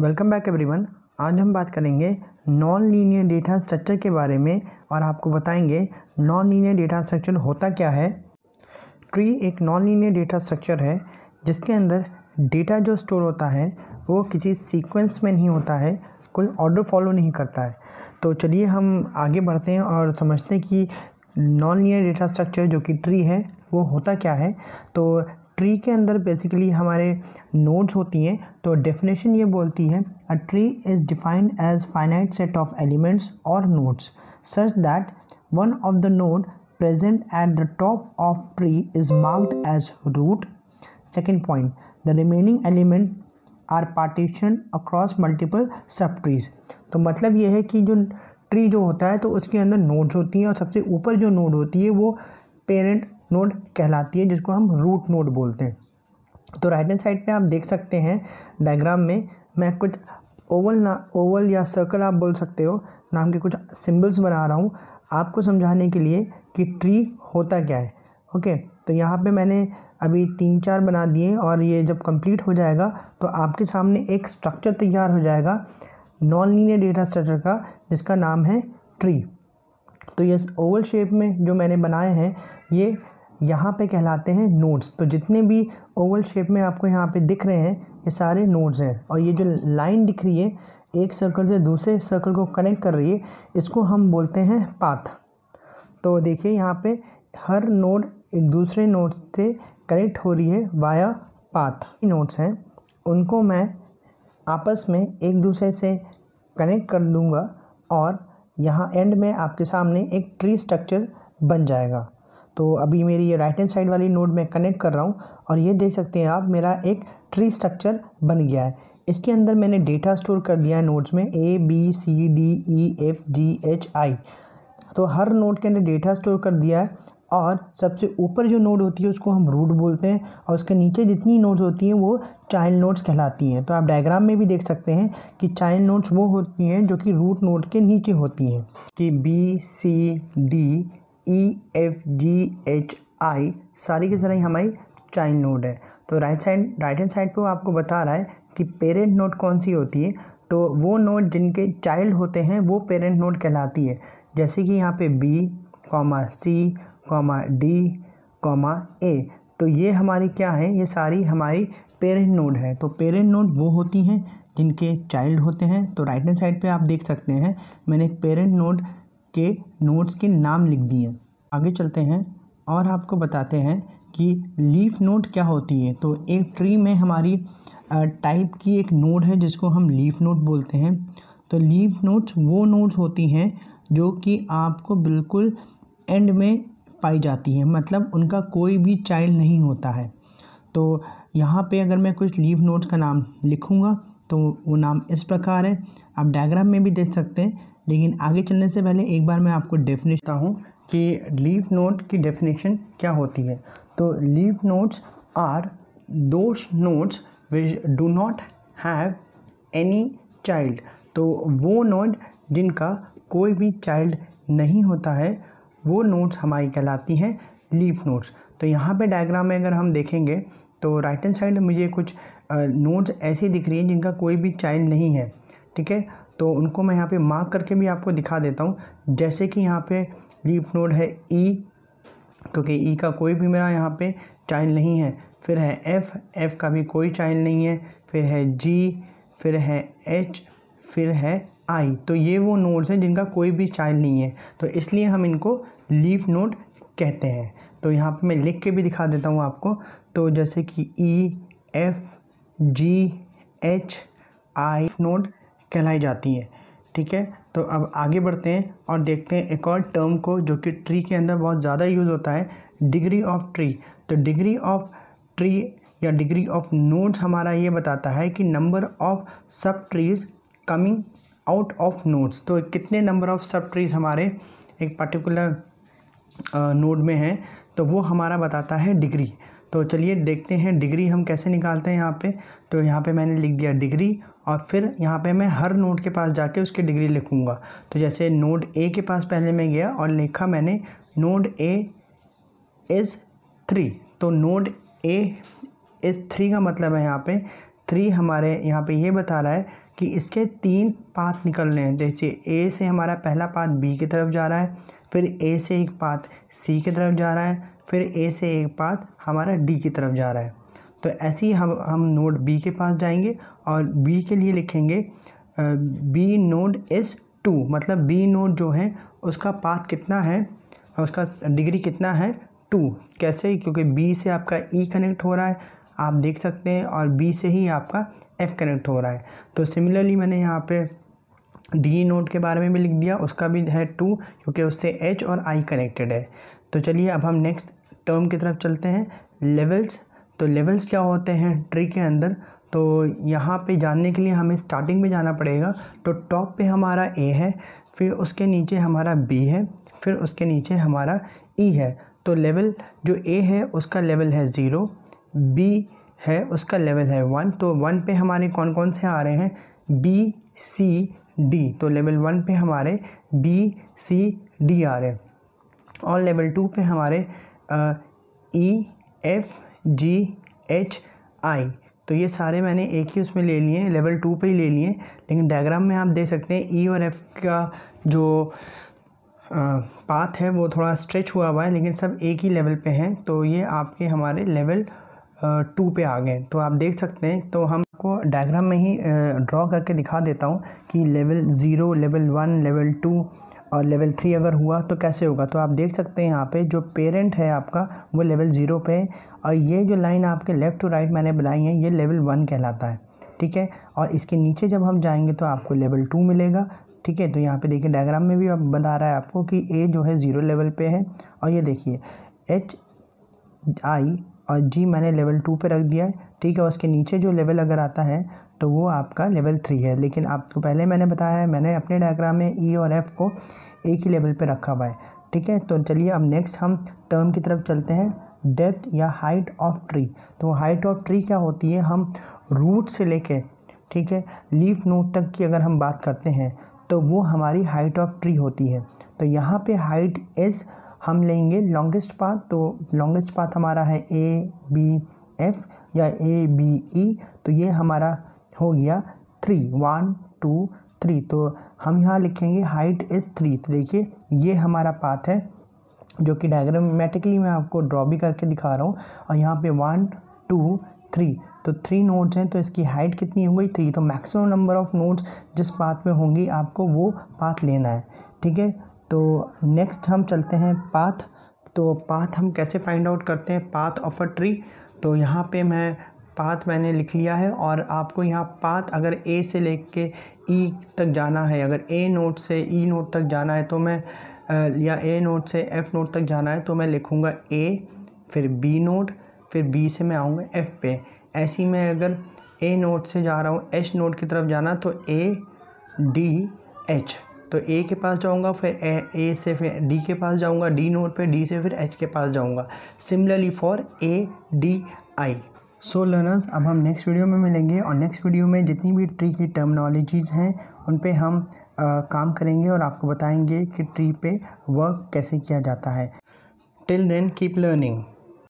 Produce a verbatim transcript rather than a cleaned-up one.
Welcome back everyone. आज हम बात करेंगे नॉन लीनियर डेटा स्ट्रक्चर के बारे में और आपको बताएंगे नॉन लीनियर डेटा स्ट्रक्चर होता क्या है। ट्री एक नॉन लीनियर डेटा स्ट्रक्चर है जिसके अंदर डेटा जो स्टोर होता है वो किसी सीक्वेंस में नहीं होता है, कोई ऑर्डर फॉलो नहीं करता है। तो चलिए हम आगे बढ़ते हैं और समझते हैं कि नॉन लीनियर डेटा स्ट्रक्चर जो कि ट्री है वो होता क्या है। तो ट्री के अंदर बेसिकली हमारे नोड्स होती हैं। तो डेफिनेशन ये बोलती है a tree is defined as finite set of elements और nodes such that one of the node present at the top of tree is marked as root. Second point, the remaining element are partition across multiple सब trees. तो मतलब ये है कि जो tree जो होता है तो उसके अंदर नोड्स होती हैं और सबसे ऊपर जो नोड होती है वो पेरेंट नोड कहलाती है, जिसको हम रूट नोड बोलते हैं। तो राइट हैंड साइड पे आप देख सकते हैं डायग्राम में मैं कुछ ओवल ना ओवल या सर्कल आप बोल सकते हो नाम के कुछ सिंबल्स बना रहा हूँ आपको समझाने के लिए कि ट्री होता क्या है। ओके, तो यहाँ पे मैंने अभी तीन चार बना दिए और ये जब कंप्लीट हो जाएगा तो आपके सामने एक स्ट्रक्चर तैयार हो जाएगा नॉन लीनियर डेटा स्ट्रक्चर का, जिसका नाम है ट्री। तो ये ओवल शेप में जो मैंने बनाए हैं ये यहाँ पे कहलाते हैं नोड्स। तो जितने भी ओवल शेप में आपको यहाँ पे दिख रहे हैं ये सारे नोड्स हैं, और ये जो लाइन दिख रही है एक सर्कल से दूसरे सर्कल को कनेक्ट कर रही है इसको हम बोलते हैं पाथ। तो देखिए यहाँ पे हर नोड एक दूसरे नोड से कनेक्ट हो रही है वाया पाथ। नोड्स हैं उनको मैं आपस में एक दूसरे से कनेक्ट कर दूँगा और यहाँ एंड में आपके सामने एक ट्री स्ट्रक्चर बन जाएगा। तो अभी मेरी ये राइट हैंड साइड वाली नोड में कनेक्ट कर रहा हूँ और ये देख सकते हैं आप मेरा एक ट्री स्ट्रक्चर बन गया है। इसके अंदर मैंने डेटा स्टोर कर दिया है नोड्स में A B C D E F G H I. तो हर नोड के अंदर डेटा स्टोर कर दिया है और सबसे ऊपर जो नोड होती है उसको हम रूट बोलते हैं और उसके नीचे जितनी नोड्स होती हैं वो चाइल्ड नोड्स कहलाती हैं। तो आप डायग्राम में भी देख सकते हैं कि चाइल्ड नोड्स वो होती हैं जो कि रूट नोड के नीचे होती हैं, कि B C D E F G H I सारी की सारी हमारी चाइल्ड नोड है। तो right side right hand side पे वो आपको बता रहा है कि पेरेंट नोड कौन सी होती है। तो वो नोड जिनके चाइल्ड होते हैं वो पेरेंट नोड कहलाती है, जैसे कि यहाँ पे B comma C comma D comma A. तो ये हमारी क्या है, ये सारी हमारी पेरेंट नोड है। तो पेरेंट नोड वो होती हैं जिनके चाइल्ड होते हैं। तो राइट हैंड साइड पर आप देख सकते हैं मैंने पेरेंट नोड के नोड्स के नाम लिख दिए। आगे चलते हैं और आपको बताते हैं कि लीफ नोड क्या होती है। तो एक ट्री में हमारी टाइप की एक नोड है जिसको हम लीफ नोड बोलते हैं। तो लीफ नोड्स वो नोड्स होती हैं जो कि आपको बिल्कुल एंड में पाई जाती हैं, मतलब उनका कोई भी चाइल्ड नहीं होता है। तो यहाँ पे अगर मैं कुछ लीफ नोड्स का नाम लिखूँगा तो वो नाम इस प्रकार है, आप डायग्राम में भी देख सकते हैं। लेकिन आगे चलने से पहले एक बार मैं आपको डेफिनेशन देता हूँ कि लीफ नोड की डेफिनेशन क्या होती है। तो leaf nodes are those nodes which do not have any child. तो वो नोड जिनका कोई भी चाइल्ड नहीं होता है वो नोड्स हमारी कहलाती हैं लीफ नोड्स। तो यहाँ पे डायग्राम में अगर हम देखेंगे तो राइट हैंड साइड मुझे कुछ नोड्स ऐसी दिख रही है जिनका कोई भी चाइल्ड नहीं है, ठीक है। तो उनको मैं यहाँ पे मार्क करके भी आपको दिखा देता हूँ, जैसे कि यहाँ पे लीफ नोड है ई, क्योंकि ई का कोई भी मेरा यहाँ पे चाइल्ड नहीं है। फिर है एफ़, एफ़ का भी कोई चाइल्ड नहीं है। फिर है जी, फिर है एच, फिर है आई। तो ये वो नोड्स हैं जिनका कोई भी चाइल्ड नहीं है, तो इसलिए हम इनको लीफ नोड कहते हैं। तो यहाँ पर मैं लिख के भी दिखा देता हूँ आपको। तो जैसे कि E F G H I node कहलाई जाती है, ठीक है। तो अब आगे बढ़ते हैं और देखते हैं एक और टर्म को जो कि ट्री के अंदर बहुत ज़्यादा यूज़ होता है, डिग्री ऑफ ट्री। तो डिग्री ऑफ ट्री या डिग्री ऑफ नोड्स हमारा ये बताता है कि नंबर ऑफ सब trees coming out of nodes. तो कितने नंबर ऑफ सब ट्रीज़ हमारे एक पर्टिकुलर नोड में हैं तो वो हमारा बताता है डिग्री। तो चलिए देखते हैं डिग्री हम कैसे निकालते हैं यहाँ पे। तो यहाँ पे मैंने लिख दिया डिग्री और फिर यहाँ पे मैं हर नोड के पास जाके उसकी डिग्री लिखूँगा। तो जैसे नोड ए के पास पहले मैं गया और लिखा मैंने नोड ए इज़ थ्री। तो नोड ए इज़ थ्री का मतलब है यहाँ पे थ्री हमारे यहाँ पे ये बता रहा है कि इसके तीन पाथ निकलने हैं। देखिए ए से हमारा पहला पाथ बी की तरफ जा रहा है, फिर ए से एक पाथ सी की तरफ जा रहा है, फिर ए से एक पाथ हमारा डी की तरफ जा रहा है। तो ऐसे ही हम हम नोड बी के पास जाएंगे और बी के लिए लिखेंगे बी नोड इज़ टू, मतलब बी नोड जो है उसका पाथ कितना है, उसका डिग्री कितना है, टू। कैसे? क्योंकि बी से आपका ई e कनेक्ट हो रहा है, आप देख सकते हैं, और बी से ही आपका एफ कनेक्ट हो रहा है। तो सिमिलरली मैंने यहाँ पे डी नोड के बारे में भी लिख दिया, उसका भी है टू क्योंकि उससे एच और आई कनेक्टेड है। तो चलिए अब हम नेक्स्ट टर्म की तरफ चलते हैं, लेवल्स। तो लेवल्स क्या होते हैं ट्री के अंदर? तो यहाँ पे जानने के लिए हमें स्टार्टिंग में जाना पड़ेगा। तो टॉप पे हमारा ए है, फिर उसके नीचे हमारा बी है, फिर उसके नीचे हमारा ई है। तो लेवल जो ए है उसका लेवल है ज़ीरो, बी है उसका लेवल है वन। तो वन पे हमारे कौन कौन से आ रहे हैं? B C D. तो लेवल वन पे हमारे बी सी डी आ रहे हैं, और लेवल टू पे हमारे ई एफ जी एच आई। तो ये सारे मैंने एक ही उसमें ले लिए, लेवल टू पे ही ले लिए। लेकिन डायग्राम में आप देख सकते हैं ई और एफ का जो आ, पाथ है वो थोड़ा स्ट्रेच हुआ हुआ है, लेकिन सब एक ही लेवल पे हैं। तो ये आपके हमारे लेवल टू पे आ गए। तो आप देख सकते हैं, तो हमको डायग्राम में ही ड्रॉ करके दिखा देता हूँ कि level zero, level one, level two और लेवल थ्री अगर हुआ तो कैसे होगा। तो आप देख सकते हैं यहाँ पे जो पेरेंट है आपका वो लेवल ज़ीरो पे है, और ये जो लाइन आपके लेफ़्ट टू राइट मैंने बनाई है ये लेवल वन कहलाता है, ठीक है। और इसके नीचे जब हम जाएंगे तो आपको लेवल टू मिलेगा, ठीक है। तो यहाँ पे देखिए डायग्राम में भी अब बता रहा है आपको कि ए जो है ज़ीरो लेवल पे है, और ये देखिए एच आई और जी मैंने लेवल टू पे रख दिया है, ठीक है। उसके नीचे जो लेवल अगर आता है तो वो आपका लेवल थ्री है। लेकिन आपको पहले मैंने बताया है, मैंने अपने डायग्राम में ई और एफ़ को एक ही लेवल पे रखा हुआ है, ठीक है। तो चलिए अब नेक्स्ट हम टर्म की तरफ चलते हैं, डेप्थ या हाइट ऑफ ट्री। तो हाइट ऑफ ट्री क्या होती है? हम रूट से लेके, ठीक है, लीफ नोड तक की अगर हम बात करते हैं तो वो हमारी हाइट ऑफ ट्री होती है। तो यहाँ पर हाइट इज़ हम लेंगे लॉन्गेस्ट पाथ। तो लॉन्गेस्ट पाथ हमारा है ए बी एफ़ या ए बी ई। तो ये हमारा हो गया थ्री, वन टू थ्री। तो हम यहाँ लिखेंगे हाइट इज़ थ्री। तो देखिए ये हमारा पाथ है जो कि डायग्रामेटिकली मैं आपको ड्रॉ भी करके दिखा रहा हूँ, और यहाँ पे वन टू थ्री, तो थ्री नोड्स हैं। तो इसकी हाइट कितनी हो गई? थ्री। तो मैक्सिमम नंबर ऑफ नोड्स जिस पाथ में होंगी आपको वो पाथ लेना है, ठीक है। तो नेक्स्ट हम चलते हैं पाथ। तो पाथ हम कैसे फाइंड आउट करते हैं? Path of a tree. तो यहाँ पर मैं पाथ मैंने लिख लिया है, और आपको यहाँ पाथ अगर ए से लेके ई तक जाना है, अगर ए नोड से ई नोड तक जाना है तो मैं, या ए नोड से एफ़ नोड तक जाना है तो मैं लिखूँगा ए, फिर बी नोड, फिर बी से मैं आऊँगा एफ़ पे। ऐसी मैं अगर ए नोड से जा रहा हूँ एच नोड की तरफ जाना तो ए डी एच, तो ए के पास जाऊँगा, फिर ए, ए से फिर डी के पास जाऊँगा, डी नोड पे डी से फिर एच के पास जाऊँगा। Similarly for A D I. So learners, अब हम नेक्स्ट वीडियो में मिलेंगे, और नेक्स्ट वीडियो में जितनी भी ट्री की टर्मिनोलॉजीज़ हैं उन पे हम आ, काम करेंगे और आपको बताएंगे कि ट्री पे वर्क कैसे किया जाता है। Till then keep learning.